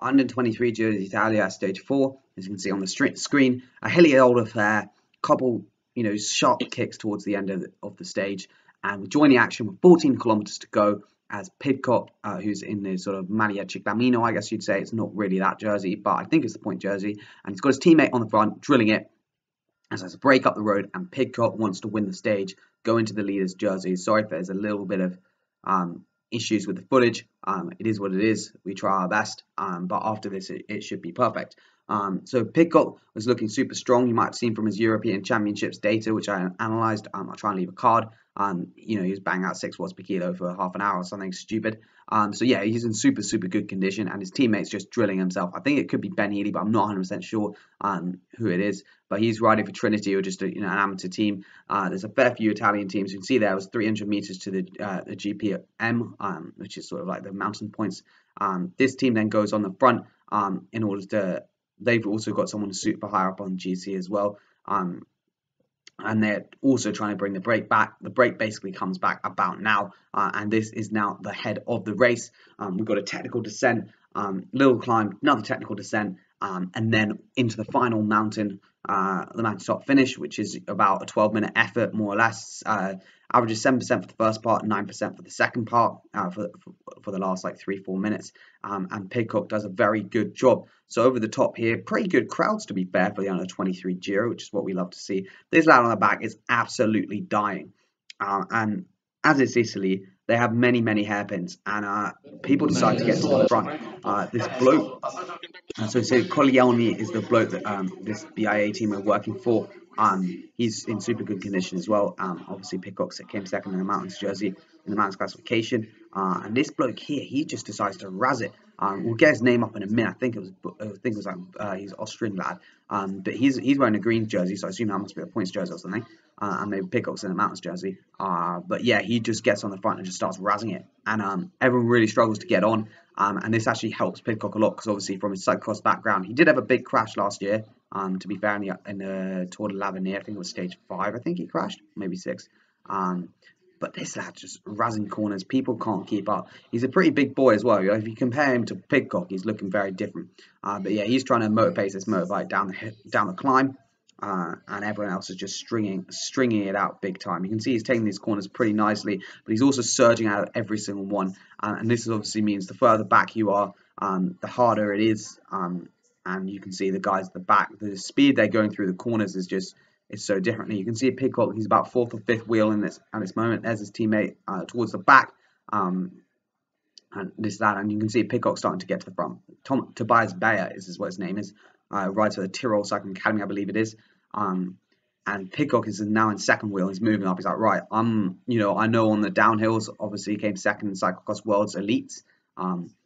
under 23 Giro d'Italia at stage 4, as you can see on the screen, a hilly old affair, couple, sharp kicks towards the end of the stage, and we join the action with 14 kilometers to go as Pidcock, who's in the sort of Maglia Ciclamino, I guess you'd say, it's not really that jersey, but I think it's the point jersey, and he's got his teammate on the front, drilling it, as there's a break up the road, and Pidcock wants to win the stage, go into the leader's jersey. Sorry if there's a little bit of issues with the footage, it is what it is, we try our best, but after this it should be perfect. So Pidcock was looking super strong. You might have seen from his European Championships data, which I analysed. I'll try and leave a card. He was banging out 6 watts per kilo for half an hour or something stupid. So yeah, he's in super good condition, and his teammate's just drilling himself. I think it could be Ben Healy, but I'm not 100% sure who it is. But he's riding for Trinity, or just an amateur team. There's a fair few Italian teams. You can see there was 300 meters to the GPM, which is sort of like the mountain points. This team then goes on the front in order to. They've also got someone super high up on GC as well, and they're also trying to bring the break back. The break basically comes back about now, and this is now the head of the race. We've got a technical descent, little climb, another technical descent, and then into the final mountain, the mountaintop finish, which is about a 12-minute effort, more or less. Averages 7% for the first part, 9% for the second part, for the last like 3-4 minutes. And Pidcock does a very good job. So over the top here, pretty good crowds to be fair for the under 23 Giro, which is what we love to see. This lad on the back is absolutely dying, and as is Italy, they have many hairpins, and people decide to get to the front. This bloke, so Coglioni is the bloke that this BIA team are working for. He's in super good condition as well. Obviously Pidcock came second in the mountains jersey in the mountains classification, and this bloke here, he just decides to razz it. We'll get his name up in a minute. I think it was like he's Austrian lad, but he's wearing a green jersey, so I assume that must be a points jersey or something. And maybe Pidcock's in the mountains jersey. But yeah, he just gets on the front and just starts razzing it, and everyone really struggles to get on. And this actually helps Pidcock a lot, because obviously from his cyclocross background, he did have a big crash last year. To be fair, in the Tour de l'Avenir, I think it was stage 5. I think he crashed, maybe 6. But this lad just razzing corners. People can't keep up. He's a pretty big boy as well. If you compare him to Pidcock, he's looking very different. But yeah, he's trying to motivate this motorbike down the climb. And everyone else is just stringing it out big time. You can see he's taking these corners pretty nicely, but he's also surging out of every single one. And this obviously means the further back you are, the harder it is. And you can see the guys at the back, the speed they're going through the corners is just so different. You can see Pidcock, he's about 4th or 5th wheel in this at this moment. There's his teammate towards the back, and this that, and you can see Pidcock starting to get to the front. Tobias Bayer is what his name is. Rides for the Tyrol Cycling Academy, I believe it is. And Pidcock is now in 2nd wheel. He's moving up. He's like, right, I know on the downhills, obviously he came 2nd in Cyclocross Worlds Elites.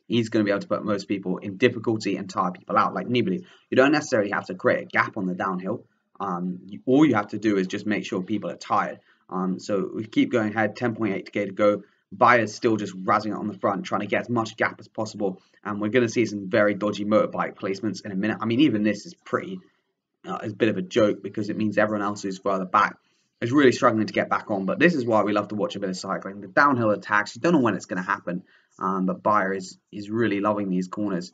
He's going to be able to put most people in difficulty and tire people out. Like Nibali, you don't necessarily have to create a gap on the downhill. All you have to do is just make sure people are tired. So we keep going ahead, 10.8k to go. Bayer's still just razzing it on the front, trying to get as much gap as possible, and we're going to see some very dodgy motorbike placements in a minute. I mean, even this is pretty is a bit of a joke, because it means everyone else who's further back is really struggling to get back on. But this is why we love to watch a bit of cycling. The downhill attacks, you don't know when it's going to happen, but Bayer is really loving these corners.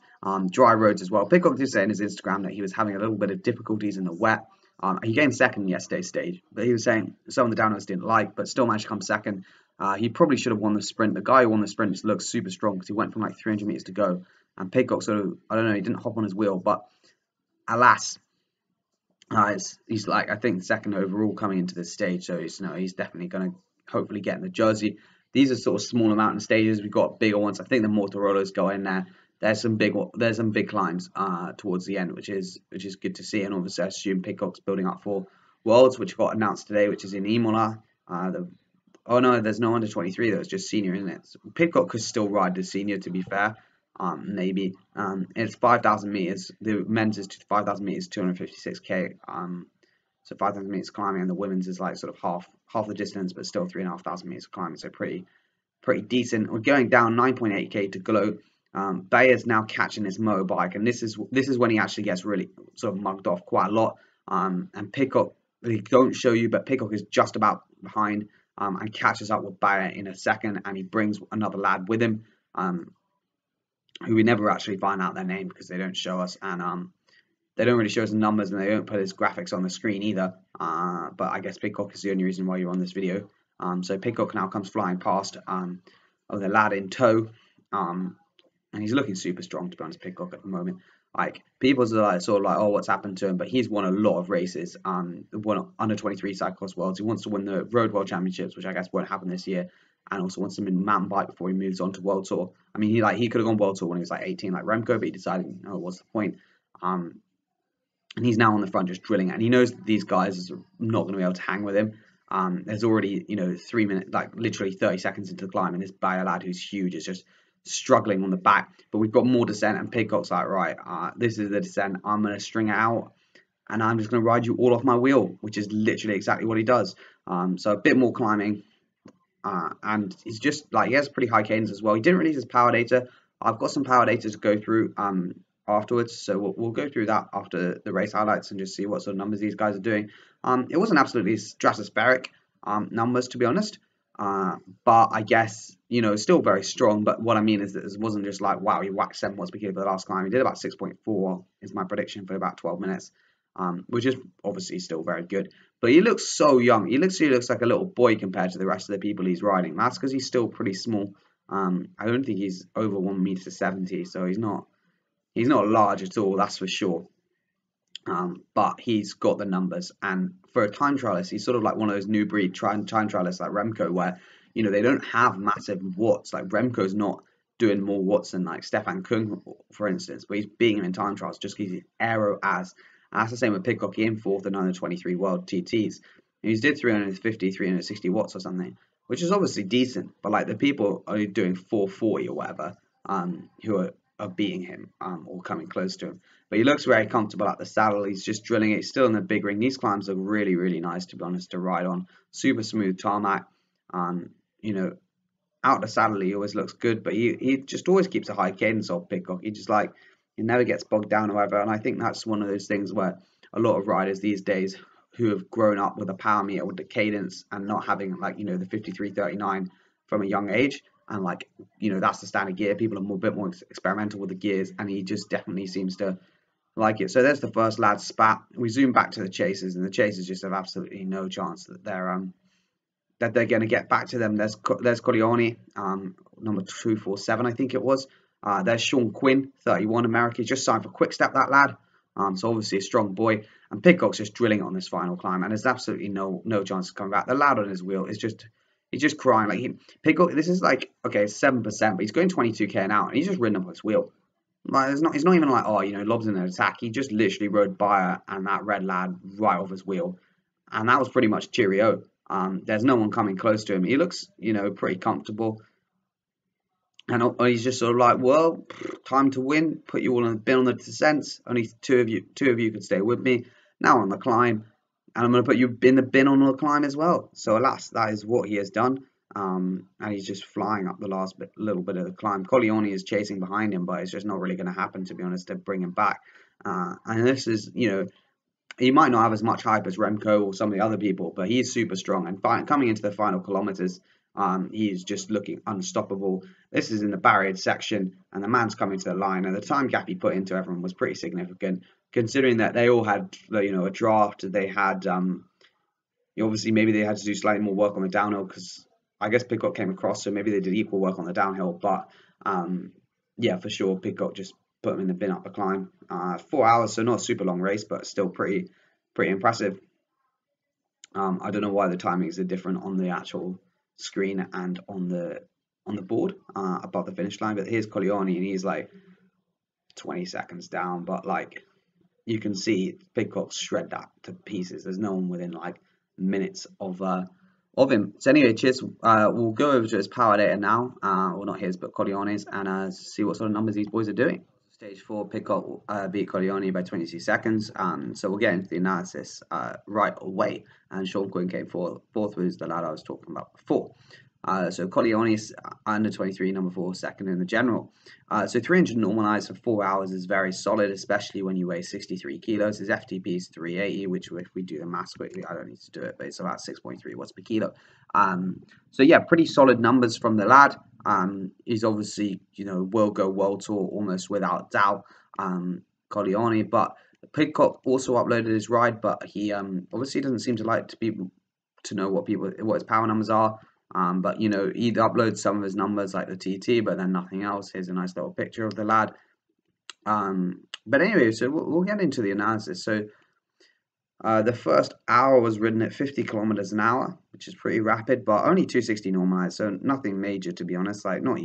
Dry roads as well. Pidcock did say in his Instagram that he was having a little bit of difficulties in the wet. He came 2nd in yesterday's stage, but he was saying some of the downhills didn't like, but still managed to come 2nd. He probably should have won the sprint. The guy who won the sprint just looks super strong, because he went from like 300 meters to go, and Pidcock sort of, I don't know, he didn't hop on his wheel, but alas, he's like, I think 2nd overall coming into this stage, so he's definitely going to hopefully get in the jersey. These are sort of smaller mountain stages. We've got bigger ones. I think the Motorotos go in there. There's some big climbs towards the end, which is good to see. And obviously, I assume Pidcock's building up for Worlds, which got announced today, which is in Imola. Oh no, there's no under 23 though, it's just senior, isn't it? So Pidcock could still ride the senior, to be fair, maybe. It's 5,000 meters. The men's is 5,000 meters, 256k. So 5,000 meters climbing, and the women's is like sort of half the distance, but still 3,500 meters climbing. So pretty decent. We're going down 9.8k to go. Bayer's now catching his motorbike, and this is when he actually gets really sort of mugged off quite a lot. And Pidcock, they don't show you, but Pidcock is just about behind. And catches up with Bayer in a 2nd, and he brings another lad with him. who we never actually find out their name because they don't show us, and they don't really show us the numbers, and they don't put his graphics on the screen either. But I guess Pidcock is the only reason why you're on this video. So Pidcock now comes flying past with a lad in tow, and he's looking super strong, to be honest, Pidcock at the moment. Like, people are like, sort of like, oh, what's happened to him? But he's won a lot of races, won under 23 cyclocross worlds. He wants to win the Road World Championships, which I guess won't happen this year, and also wants to win mountain bike before he moves on to World Tour. I mean, he could have gone World Tour when he was like 18, like Remco, but he decided, you know, what's the point? And he's now on the front just drilling, and he knows that these guys are not going to be able to hang with him. There's already, you know, 3 minutes, like literally 30 seconds into the climb, and this Bayer lad who's huge is just struggling on the back, but we've got more descent, and Pidcock's like, right, this is the descent, I'm going to string it out, and I'm just going to ride you all off my wheel, which is literally exactly what he does. So a bit more climbing, and he's just like, he has pretty high cadence as well. He didn't release his power data. I've got some power data to go through afterwards, so we'll go through that after the race highlights and just see what sort of numbers these guys are doing. It wasn't absolutely stratospheric numbers, to be honest, but I guess, you know, still very strong. But what I mean is that it wasn't just like, wow, he whacked 7 watts per kilo for the last climb. He did about 6.4 is my prediction for about 12 minutes, which is obviously still very good. But he looks so young. He looks like a little boy compared to the rest of the people he's riding. That's because he's still pretty small. I don't think he's over 1m70, so he's not large at all, that's for sure. But he's got the numbers, and for a time trialist, he's sort of like one of those new breed time trialists like Remco, where, you know, they don't have massive watts. Like, Remco's not doing more watts than like Stefan Kung, for instance, but he's beating him in time trials just because he's aero as. And that's the same with Pidcock. He in fourth and under 23 world TTs, and he's did 350, 360 watts or something, which is obviously decent. But like, the people are doing 440 or whatever, who are beating him, or coming close to him. But he looks very comfortable at the saddle. He's just drilling it. He's still in the big ring. These climbs are really, really nice, to be honest, to ride on. Super smooth tarmac. You know, out the saddle he always looks good, but he just always keeps a high cadence of Pidcock. He just, like, he never gets bogged down, however. And I think that's one of those things where a lot of riders these days who have grown up with a power meter with the cadence and not having, like, you know, the 53-39 from a young age. And, like, you know, that's the standard gear. People are a bit more experimental with the gears, and he just definitely seems to like it. So there's the first lad spat. We zoom back to the chasers, and the chasers just have absolutely no chance that they're going to get back to them. There's Coglioni, number 247, I think it was. There's Sean Quinn, 31, America. He's just signed for Quick Step, that lad. So obviously a strong boy. And Pidcock's just drilling on this final climb, and there's absolutely no chance of coming back. The lad on his wheel is just... he's just crying. Like, Pidcock, this is like, okay, 7%, but he's going 22k an hour, and he's just ridden up his wheel. Like, it's not even like, oh, you know, lobs in an attack. He just literally rode Bayer and that red lad right off his wheel, and that was pretty much cheerio. There's no one coming close to him. He looks, you know, pretty comfortable, and he's just sort of like, well, time to win. Put you all in the bin on the descents. Only two of you could stay with me. Now on the climb. And I'm going to put you in the bin on the climb as well. So alas, that is what he has done. And he's just flying up the last little bit of the climb. Coglioni is chasing behind him, but it's just not really going to happen, to be honest, to bring him back. And this is, you know, he might not have as much hype as Remco or some of the other people, but he's super strong. And coming into the final kilometers, he's just looking unstoppable. This is in the barriered section, and the man's coming to the line. And the time gap he put into everyone was pretty significant, considering that they all had, you know, a draft. They had, obviously maybe they had to do slightly more work on the downhill, because I guess Pidcock came across, so maybe they did equal work on the downhill. But yeah, for sure, Pidcock just put him in the bin up the climb. 4 hours, so not a super long race, but still pretty impressive. I don't know why the timings are different on the actual screen and on the board above the finish line, but here's Coglioni, and he's like 20 seconds down, but like, you can see Pidcock shred that to pieces. There's no one within like minutes of him. So anyway, cheers. We'll go over to his power data now. Well, not his, but Coglioni's, and see what sort of numbers these boys are doing. Stage 4, Pidcock beat Coglioni by 22 seconds. So we'll get into the analysis right away. And Sean Quinn came fourth, was the lad I was talking about before. So Coglioni's under 23, number 4, second in the general. So 300 normalized for 4 hours is very solid, especially when you weigh 63 kilos. His FTP is 380, which if we do the maths quickly, I don't need to do it, but it's about 6.3 watts per kilo. So yeah, pretty solid numbers from the lad. He's obviously, you know, will go World Tour almost without doubt, Coglioni. But Pidcock also uploaded his ride, but he obviously doesn't seem to like to know what his power numbers are. But you know, he'd upload some of his numbers like the TT, but then nothing else. Here's a nice little picture of the lad. But anyway, so we'll get into the analysis. So the first hour was ridden at 50 kilometers an hour, which is pretty rapid, but only 260 normalized, so nothing major, to be honest. Like not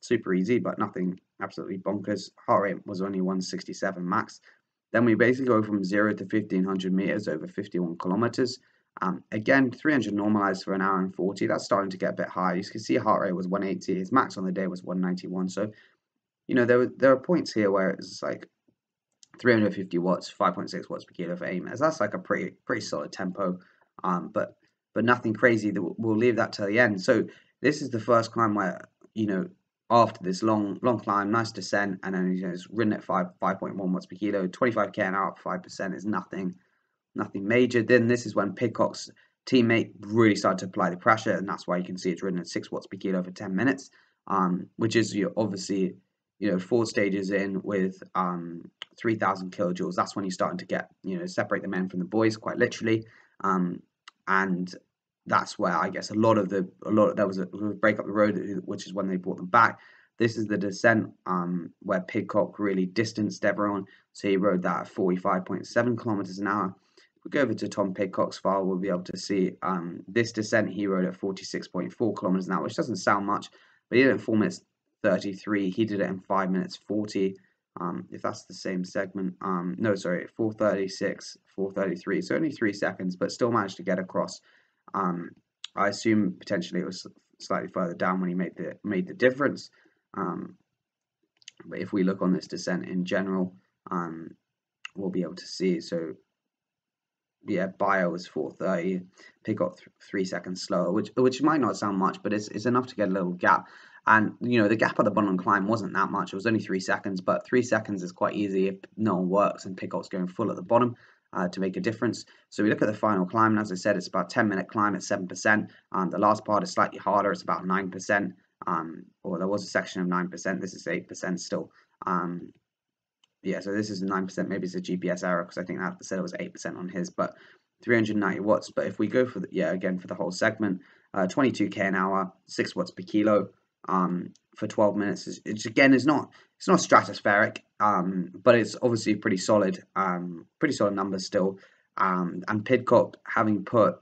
super easy, but nothing absolutely bonkers. Heart rate was only 167 max. Then we basically go from 0 to 1500 meters over 51 kilometers. Again, 300 normalized for an hour and 40. That's starting to get a bit high. You can see heart rate was 180. His max on the day was 191. So, you know, there are points here where it's like 350 watts, 5.6 watts per kilo for 8 minutes. That's like a pretty solid tempo, but nothing crazy. That we'll leave that till the end. So this is the first climb where, you know, after this long climb, nice descent, and then, you know, it's ridden at 5.1 watts per kilo, 25k an hour, 5% is nothing major. Then this is when Pidcock's teammate really started to apply the pressure, and that's why you can see it's ridden at 6 watts per kilo for 10 minutes, which is, you know, obviously, you know, 4 stages in with 3,000 kilojoules. That's when you're starting to get, you know, separate the men from the boys, quite literally. And that's where I guess there was a break up the road, which is when they brought them back. This is the descent where Pidcock really distanced everyone. So he rode that at 45.7 kilometers an hour. We go over to Tom Pidcock's file, we'll be able to see this descent he rode at 46.4 kilometers an hour, which doesn't sound much, but he did it in 4 minutes 33. He did it in 5 minutes 40. If that's the same segment, no, sorry, 4:36, 4:33. So only 3 seconds, but still managed to get across. I assume potentially it was slightly further down when he made the difference. But if we look on this descent in general, we'll be able to see. So yeah, Bayer was 4:30, Pidcock 3 seconds slower, which might not sound much, but it's enough to get a little gap. And, you know, the gap at the bottom climb wasn't that much. It was only 3 seconds, but 3 seconds is quite easy if no one works and Pidcock's going full at the bottom to make a difference. So we look at the final climb, and as I said, it's about a 10-minute climb at 7%. The last part is slightly harder. It's about 9%, or there was a section of 9%. This is 8% still. Yeah, so this is 9%. Maybe it's a GPS error, because I think that said it was 8% on his, but 390 watts. But if we go for the, yeah, again, for the whole segment, 22k an hour, 6 watts per kilo. For 12 minutes, it's again, it's not stratospheric, but it's obviously pretty solid numbers still. And Pidcock having put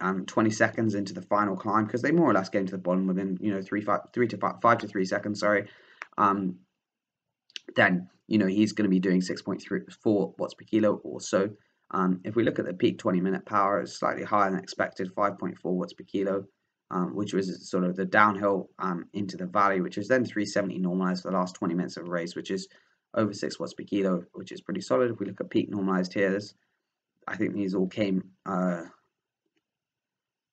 20 seconds into the final climb, because they more or less came to the bottom within, you know, 5 to 3 seconds, sorry. Then, you know, he's going to be doing 6.34 watts per kilo or so. If we look at the peak 20-minute power, it's slightly higher than expected, 5.4 watts per kilo. Which was sort of the downhill into the valley, which is then 370 normalized for the last 20 minutes of a race, which is over 6 watts per kilo, which is pretty solid. If we look at peak normalized here, I think these all came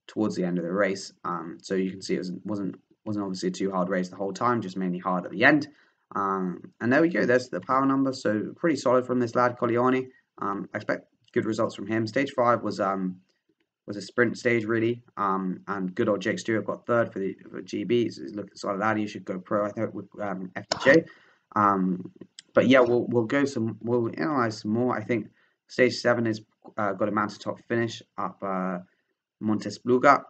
towards the end of the race. So you can see it wasn't obviously a too hard race the whole time, just mainly hard at the end. And there we go, there's the power number. So pretty solid from this lad, Coglioni. I expect good results from him. Stage 5 was a sprint stage, really, and good old Jake Stewart got third for GB. So he's looking solid out. He should go pro, I think, with FDJ. But yeah, we'll analyze some more. I think stage 7 has got a mountaintop finish up Montes Bluga,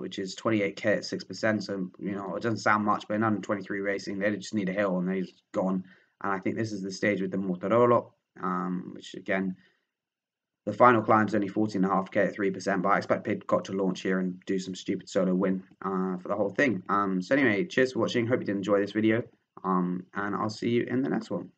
which is 28k at 6%. So, you know, it doesn't sound much, but in under 23 racing, they just need a hill and they've gone. And I think this is the stage with the Motoroto, which again. The final climb is only 14.5k at 3%, but I expect Pidcock to launch here and do some stupid solo win for the whole thing. So anyway, cheers for watching. Hope you did enjoy this video, and I'll see you in the next one.